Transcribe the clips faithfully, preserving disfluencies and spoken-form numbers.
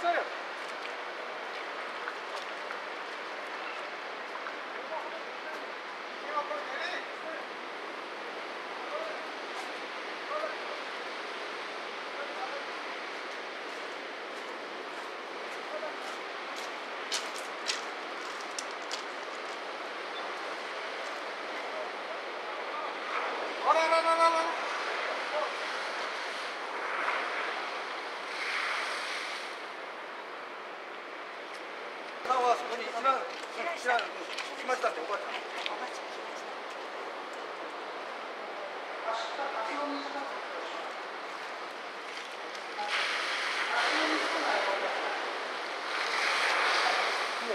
したよ。あららららら。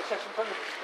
写真撮る。